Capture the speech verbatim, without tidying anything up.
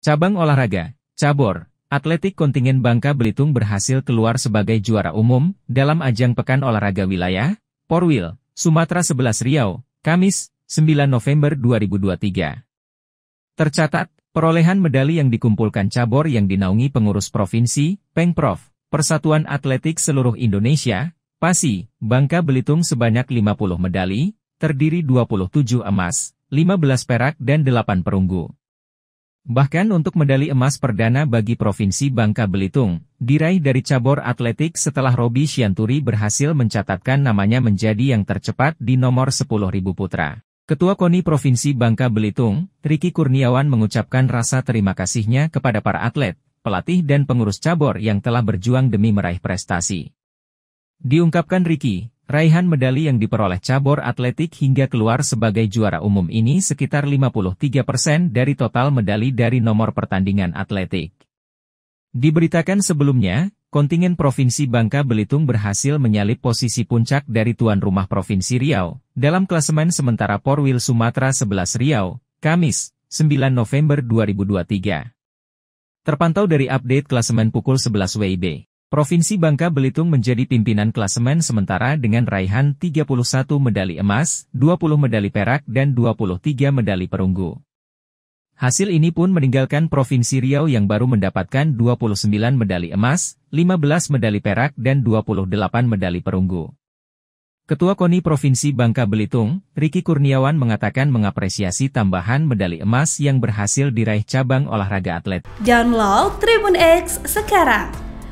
Cabang olahraga, Cabor, atletik kontingen Bangka Belitung berhasil keluar sebagai juara umum dalam ajang Pekan Olahraga Wilayah, Porwil, Sumatera sebelas Riau, Kamis, sembilan November dua ribu dua puluh tiga. Tercatat, perolehan medali yang dikumpulkan Cabor yang dinaungi pengurus provinsi, Pengprov, Persatuan Atletik Seluruh Indonesia, PASI, Bangka Belitung sebanyak lima puluh medali, terdiri dua puluh tujuh emas, lima belas perak dan delapan perunggu. Bahkan untuk medali emas perdana bagi Provinsi Bangka Belitung, diraih dari cabor atletik setelah Robi Syianturi berhasil mencatatkan namanya menjadi yang tercepat di nomor sepuluh ribu putra. Ketua KONI Provinsi Bangka Belitung, Ricky Kurniawan mengucapkan rasa terima kasihnya kepada para atlet, pelatih dan pengurus cabor yang telah berjuang demi meraih prestasi. Diungkapkan Ricky, raihan medali yang diperoleh cabor atletik hingga keluar sebagai juara umum ini sekitar lima puluh tiga persen dari total medali dari nomor pertandingan atletik. Diberitakan sebelumnya, kontingen Provinsi Bangka Belitung berhasil menyalip posisi puncak dari tuan rumah Provinsi Riau, dalam klasemen sementara Porwil Sumatera sebelas Riau, Kamis, sembilan November dua ribu dua puluh tiga. Terpantau dari update klasemen pukul sebelas W I B. Provinsi Bangka Belitung menjadi pimpinan klasemen sementara dengan raihan tiga puluh satu medali emas, dua puluh medali perak dan dua puluh tiga medali perunggu. Hasil ini pun meninggalkan Provinsi Riau yang baru mendapatkan dua puluh sembilan medali emas, lima belas medali perak dan dua puluh delapan medali perunggu. Ketua KONI Provinsi Bangka Belitung, Ricky Kurniawan mengatakan mengapresiasi tambahan medali emas yang berhasil diraih cabang olahraga atlet. Download Tribun X sekarang.